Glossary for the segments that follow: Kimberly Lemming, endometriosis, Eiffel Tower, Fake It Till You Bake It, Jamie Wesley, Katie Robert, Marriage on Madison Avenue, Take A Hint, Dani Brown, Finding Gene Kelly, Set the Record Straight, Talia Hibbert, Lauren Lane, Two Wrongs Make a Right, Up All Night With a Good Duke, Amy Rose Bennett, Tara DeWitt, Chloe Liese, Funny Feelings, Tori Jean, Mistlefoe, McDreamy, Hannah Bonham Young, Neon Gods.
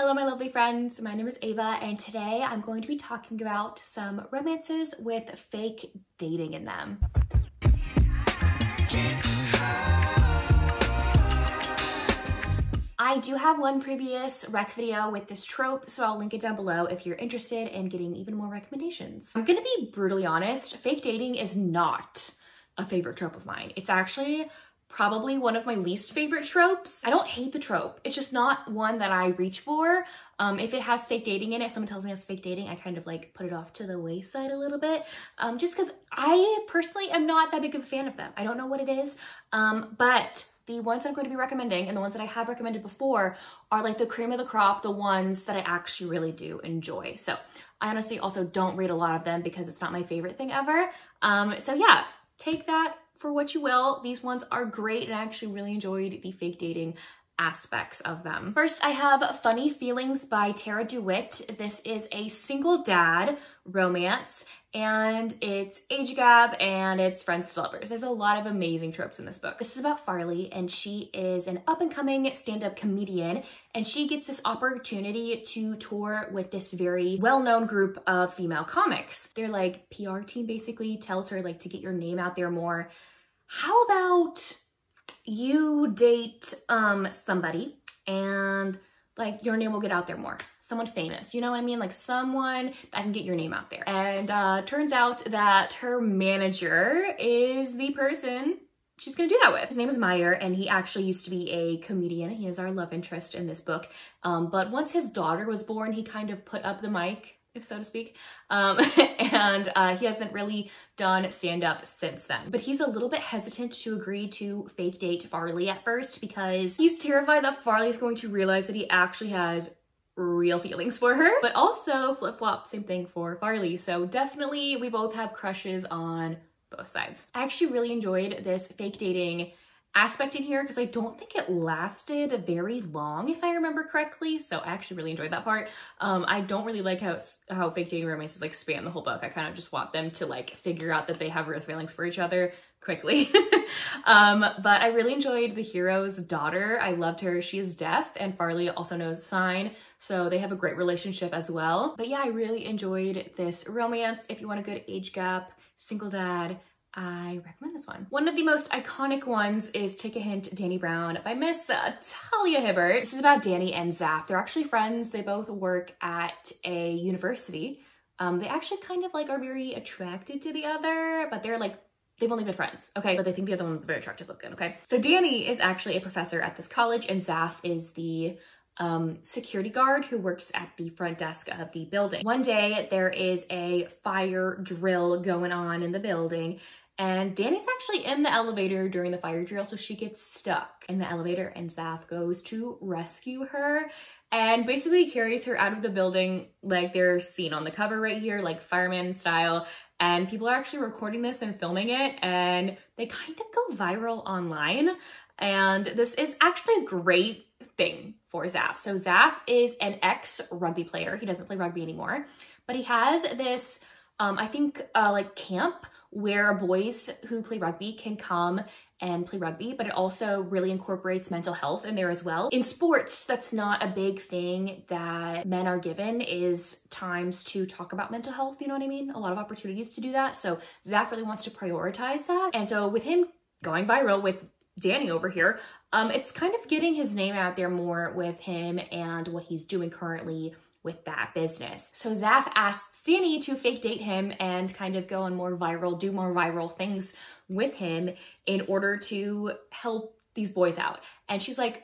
Hello my lovely friends, my name is Ava and today I'm going to be talking about some romances with fake dating in them. I do have one previous rec video with this trope, so I'll link it down below if you're interested in getting even more recommendations. I'm gonna be brutally honest, fake dating is not a favorite trope of mine. It's actually probably one of my least favorite tropes. I don't hate the trope. It's just not one that I reach for. If it has fake dating in it, someone tells me it's fake dating, I kind of like put it off to the wayside a little bit, just because I personally am not that big of a fan of them. I don't know what it is, but the ones I'm going to be recommending and the ones that I have recommended before are like the cream of the crop, the ones that I actually really do enjoy. So I honestly also don't read a lot of them because it's not my favorite thing ever. So yeah, take that for what you will. These ones are great and I actually really enjoyed the fake dating aspects of them. First, I have Funny Feelings by Tara DeWitt. This is a single dad romance and it's age gap and it's friends to lovers. There's a lot of amazing tropes in this book. This is about Farley and she is an up-and-coming stand-up comedian and she gets this opportunity to tour with this very well-known group of female comics. Their like PR team basically tells her like to get your name out there more. How about you date somebody and like your name will get out there more. Someone famous, you know what I mean? Like someone that can get your name out there. And turns out that her manager is the person she's gonna do that with. His name is Meyer and he actually used to be a comedian. He is our love interest in this book. But once his daughter was born, he kind of put up the mic, if so to speak. And he hasn't really done stand-up since then. But he's a little bit hesitant to agree to fake date Farley at first because he's terrified that Farley's going to realize that he actually has real feelings for her, but also flip-flop, same thing for Farley. So definitely we both have crushes on both sides. I actually really enjoyed this fake dating aspect in here because I don't think it lasted very long if I remember correctly, so I actually really enjoyed that part. I don't really like how fake dating romances like span the whole book. I kind of just want them to like figure out that they have real feelings for each other quickly. But I really enjoyed the hero's daughter. I loved her. She is deaf and Farley also knows sign, so they have a great relationship as well. But yeah, I really enjoyed this romance. If you want a good age gap, single dad, I recommend this one. One of the most iconic ones is Take A Hint, Dani Brown by Miss Talia Hibbert. This is about Dani and Zaf. They're actually friends. They both work at a university. They actually kind of like are very attracted to the other, but they're like, they've only been friends, okay? But they think the other one's very attractive looking, okay? So Dani is actually a professor at this college and Zaf is the security guard who works at the front desk of the building. One day there is a fire drill going on in the building and Dani's actually in the elevator during the fire drill, so she gets stuck in the elevator and Zaf goes to rescue her and basically carries her out of the building like they're seen on the cover right here, like fireman style. And people are actually recording this and filming it and they kind of go viral online. And this is actually a great thing for Zaf. So Zaf is an ex-rugby player. He doesn't play rugby anymore, but he has this, I think like camp where boys who play rugby can come and play rugby, but it also really incorporates mental health in there as well. In sports, that's not a big thing that men are given is times to talk about mental health, you know what I mean? A lot of opportunities to do that. So Zaf really wants to prioritize that. And so with him going viral with Dani over here, it's kind of getting his name out there more with him and what he's doing currently with that business. So Zaf asks Dani to fake date him and kind of go on more viral, do more viral things with him in order to help these boys out. And she's like,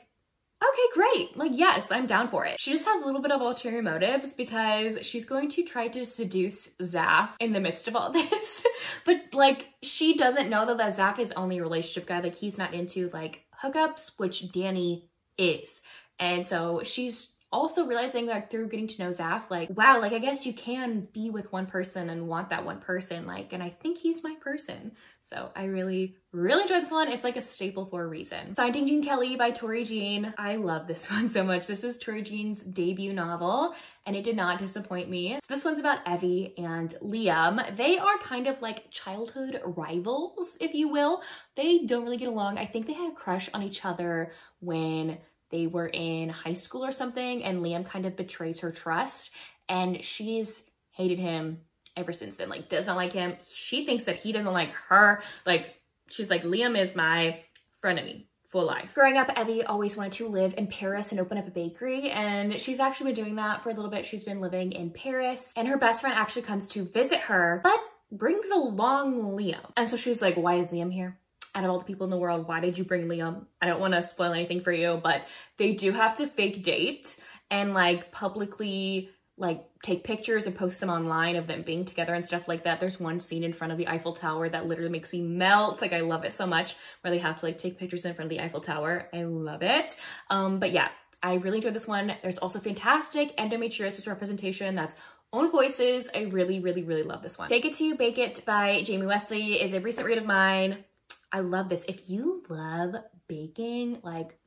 okay, great. Like, yes, I'm down for it. She just has a little bit of ulterior motives because she's going to try to seduce Zaf in the midst of all this. But like, she doesn't know that Zaf is only a relationship guy. Like he's not into like hookups, which Dani is. And so she's also realizing that through getting to know Zaf, like, wow, like I guess you can be with one person and want that one person, like, and I think he's my person. So I really, really enjoyed this one. It's like a staple for a reason. Finding Gene Kelly by Tori Jean. I love this one so much. This is Tori Jean's debut novel and it did not disappoint me. So this one's about Evie and Liam. They are kind of like childhood rivals, if you will. They don't really get along. I think they had a crush on each other when they were in high school or something, and Liam kind of betrays her trust, and she's hated him ever since then, like doesn't like him. She thinks that he doesn't like her. Like, she's like, Liam is my frenemy for life. Growing up, Evie always wanted to live in Paris and open up a bakery, and she's actually been doing that for a little bit. She's been living in Paris, and her best friend actually comes to visit her, but brings along Liam. And so she's like, why is Liam here? Out of all the people in the world, why did you bring Liam? I don't want to spoil anything for you, but they do have to fake date and like publicly like take pictures and post them online of them being together and stuff like that. There's one scene in front of the Eiffel Tower that literally makes me melt. Like, I love it so much, where they have to like take pictures in front of the Eiffel Tower. I love it. But yeah, I really enjoyed this one. There's also fantastic endometriosis representation. That's own voices. I really, really, really love this one. Take It Till You Bake It by Jamie Wesley is a recent read of mine. I love this. If you love baking, like,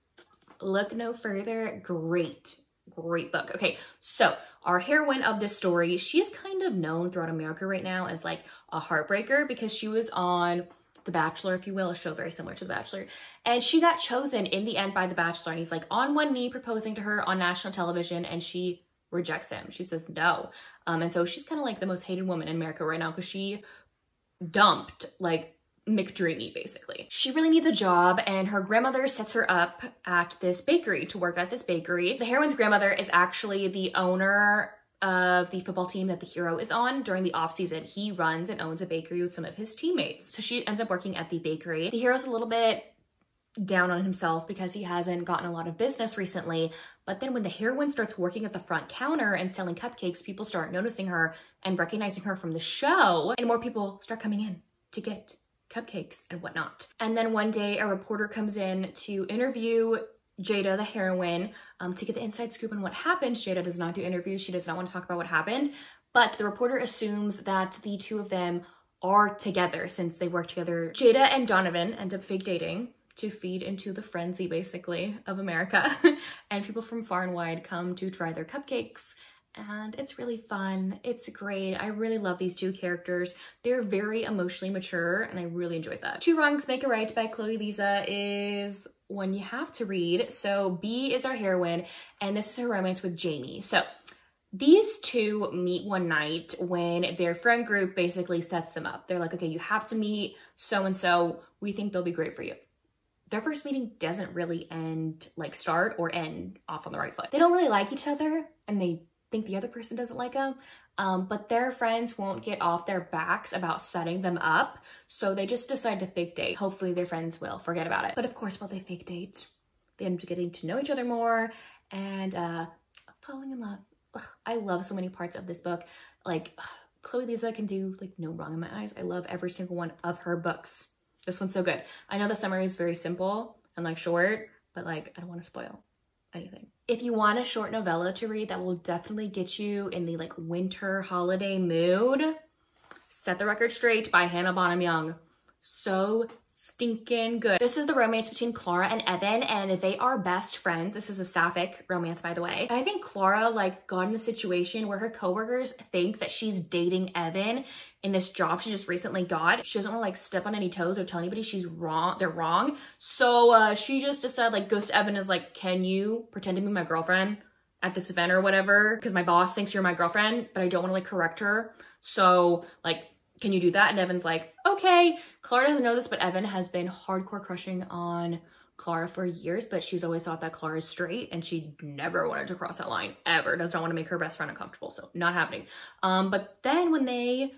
look no further. Great, great book. Okay, so our heroine of this story, she is kind of known throughout America right now as like a heartbreaker, because she was on The Bachelor, if you will, a show very similar to The Bachelor. And she got chosen in the end by The Bachelor, and he's like on one knee proposing to her on national television, and she rejects him. She says no. And so she's kind of like the most hated woman in America right now, because she dumped like McDreamy, basically. She really needs a job, and her grandmother sets her up at this bakery to work at this bakery. The heroine's grandmother is actually the owner of the football team that the hero is on. During the off season, he runs and owns a bakery with some of his teammates. So she ends up working at the bakery. The hero's a little bit down on himself because he hasn't gotten a lot of business recently. But then when the heroine starts working at the front counter and selling cupcakes, people start noticing her and recognizing her from the show, and more people start coming in to get cupcakes and whatnot. And then one day a reporter comes in to interview Jada, the heroine, to get the inside scoop on what happened. Jada does not do interviews. She does not want to talk about what happened, but the reporter assumes that the two of them are together since they work together. Jada and Donovan end up fake dating to feed into the frenzy, basically, of America. And people from far and wide come to try their cupcakes. And it's really fun. It's great. I really love these two characters. They're very emotionally mature, and I really enjoyed that. Two Wrongs Make a Right by Chloe Liese is one you have to read. So B is our heroine, and this is her romance with Jamie. So these two meet one night when their friend group basically sets them up. They're like, okay, you have to meet so-and-so. We think they'll be great for you. Their first meeting doesn't really start or end off on the right foot. They don't really like each other, and they think the other person doesn't like them, but their friends won't get off their backs about setting them up, so they just decide to fake date. Hopefully their friends will forget about it. But of course, while they fake date, they end up getting to know each other more and falling in love. Ugh, I love so many parts of this book. Like, Chloe Liese can do like no wrong in my eyes. I love every single one of her books. This one's so good. I know the summary is very simple and like short, but like, I don't want to spoil anything. If you want a short novella to read that will definitely get you in the like winter holiday mood, Set the Record Straight by Hannah Bonham Young. So stinking good. This is the romance between Clara and Evan, and they are best friends. This is a sapphic romance, by the way. And I think Clara like got in a situation where her coworkers think that she's dating Evan in this job she just recently got. She doesn't want to like step on any toes or tell anybody she's wrong, they're wrong. So she just decided, like, goes to Evan and is like, can you pretend to be my girlfriend at this event or whatever? Because my boss thinks you're my girlfriend, but I don't want to like correct her. So like, can you do that? And Evan's like, okay. Clara doesn't know this, but Evan has been hardcore crushing on Clara for years, but she's always thought that Clara is straight, and she never wanted to cross that line, ever. Does not want to make her best friend uncomfortable, so not happening. But then when they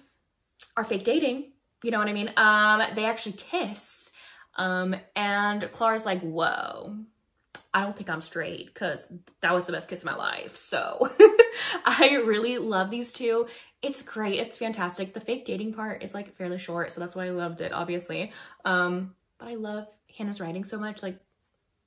are fake dating, you know what I mean? They actually kiss, and Clara's like, whoa, I don't think I'm straight, because that was the best kiss of my life. So I really love these two. It's great. It's fantastic. The fake dating part is like fairly short, so that's why I loved it, obviously. But I love Hannah's writing so much. Like,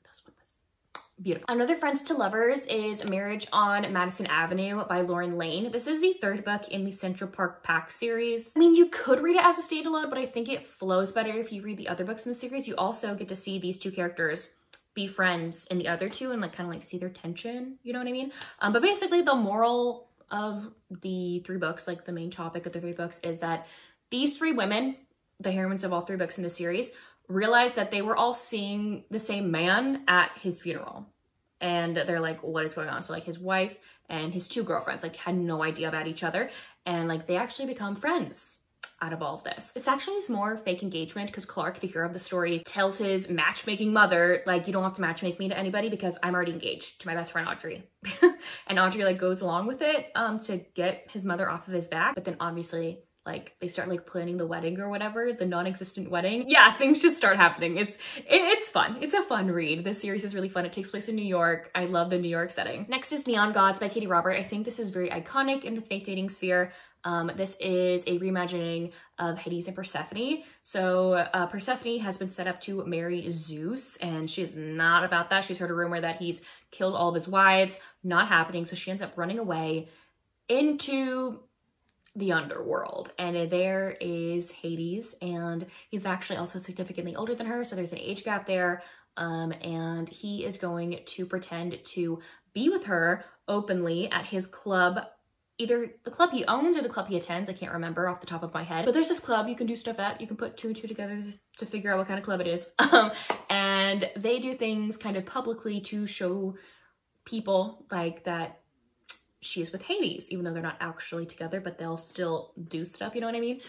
that's what was beautiful. Another Friends to Lovers is Marriage on Madison Avenue by Lauren Lane. This is the third book in the Central Park Pack series. I mean, you could read it as a standalone, but I think it flows better if you read the other books in the series. You also get to see these two characters be friends in the other two and like kind of like see their tension, you know what I mean? But basically the moral of the three books, like the main topic of the three books, is that these three women, the heroines of all three books in the series, realized that they were all seeing the same man at his funeral. and they're like, what is going on? So like his wife and his two girlfriends like had no idea about each other, and like they actually become friends out of all of this. It's actually more fake engagement because Clark, the hero of the story, tells his matchmaking mother, like, you don't have to matchmake me to anybody because I'm already engaged to my best friend Audrey. And Audrey like goes along with it to get his mother off of his back, but then obviously like they start like planning the wedding or whatever, the non-existent wedding. Yeah, things just start happening. It's fun. It's a fun read. This series is really fun. It takes place in New York. I love the New York setting. Next is Neon Gods by Katie Robert. I think this is very iconic in the fake dating sphere. This is a reimagining of Hades and Persephone. So Persephone has been set up to marry Zeus, and she's not about that. She's heard a rumor that he's killed all of his wives. Not happening. So she ends up running away into the underworld, and there is Hades, and he's actually also significantly older than her, so there's an age gap there, and he is going to pretend to be with her openly at his club, either the club he owns or the club he attends. I can't remember off the top of my head, but there's this club you can do stuff at. You can put two and two together to figure out what kind of club it is. And they do things kind of publicly to show people like that she is with Hades, even though they're not actually together, but they'll still do stuff, you know what I mean?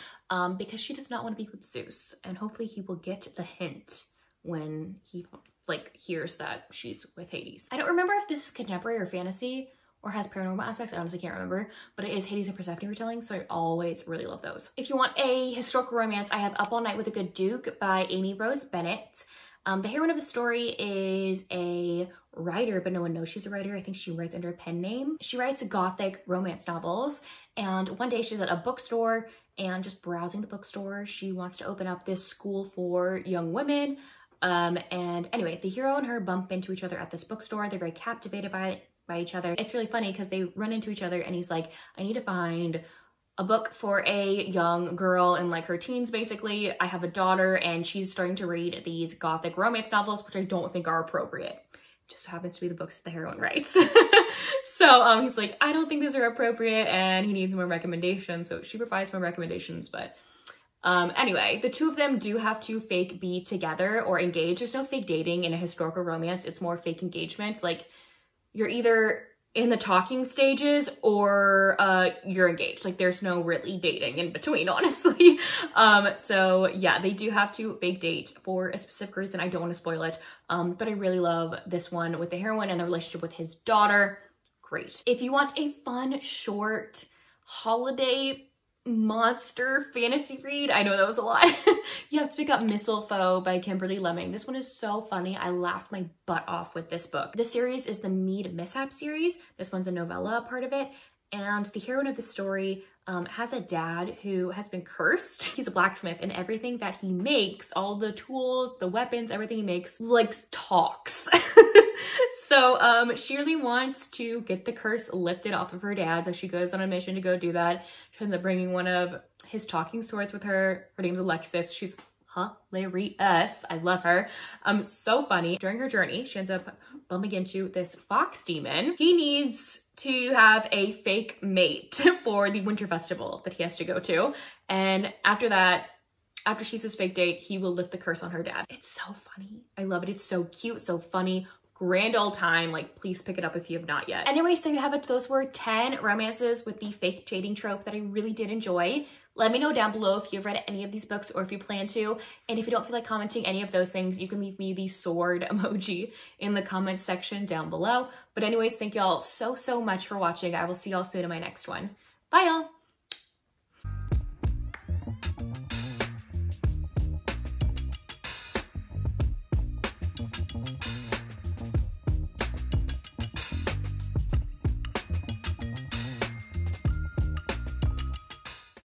Because she does not want to be with Zeus, and hopefully he will get the hint when he like hears that she's with Hades. I don't remember if this is contemporary or fantasy or has paranormal aspects. I honestly can't remember, but it is Hades and Persephone retelling, so I always really love those. If you want a historical romance, I have Up All Night With a Good Duke by Amy Rose Bennett. The heroine of the story is a writer, but no one knows she's a writer. I think she writes under a pen name. She writes gothic romance novels, and one day she's at a bookstore, and just browsing the bookstore, she wants to open up this school for young women. And anyway, the hero and her bump into each other at this bookstore. They're very captivated by each other. It's really funny because they run into each other, and he's like, I need to find a book for a young girl in like her teens, basically. I have a daughter, and she's starting to read these gothic romance novels, which I don't think are appropriate. Just happens to be the books that the heroine writes. So he's like, I don't think these are appropriate, and he needs more recommendations. So she provides more recommendations, but anyway, the two of them do have to fake be together or engage. There's no fake dating in a historical romance. It's more fake engagement. Like, you're either in the talking stages or you're engaged. Like, there's no really dating in between, honestly. So yeah, they do have to fake date for a specific reason. I don't want to spoil it, but I really love this one with the heroine and the relationship with his daughter. Great. If you want a fun, short, holiday monster fantasy read, I know that was a lot. You have to pick up Mistlefoe by Kimberly Lemming. This one is so funny. I laughed my butt off with this book. This series is the Mead Mishap series. This one's a novella part of it, and the heroine of the story has a dad who has been cursed. He's a blacksmith, and everything that he makes, all the tools, the weapons, everything he makes, like, talks. So she really wants to get the curse lifted off of her dad, so she goes on a mission to go do that. She ends up bringing one of his talking swords with her. Her name's Alexis. She's hilarious. I love her. So funny. During her journey, she ends up bumping into this fox demon. He needs to have a fake mate for the winter festival that he has to go to. And after that, after she's his fake date, he will lift the curse on her dad. It's so funny. I love it. It's so cute, so funny. Grand old time. Like, please pick it up if you have not yet. Anyway, so you have it. Those were 10 romances with the fake dating trope that I really did enjoy. Let me know down below if you've read any of these books or if you plan to. And if you don't feel like commenting any of those things, you can leave me the sword emoji in the comment section down below. But anyways, thank y'all so much for watching. I will see y'all soon in my next one. Bye y'all.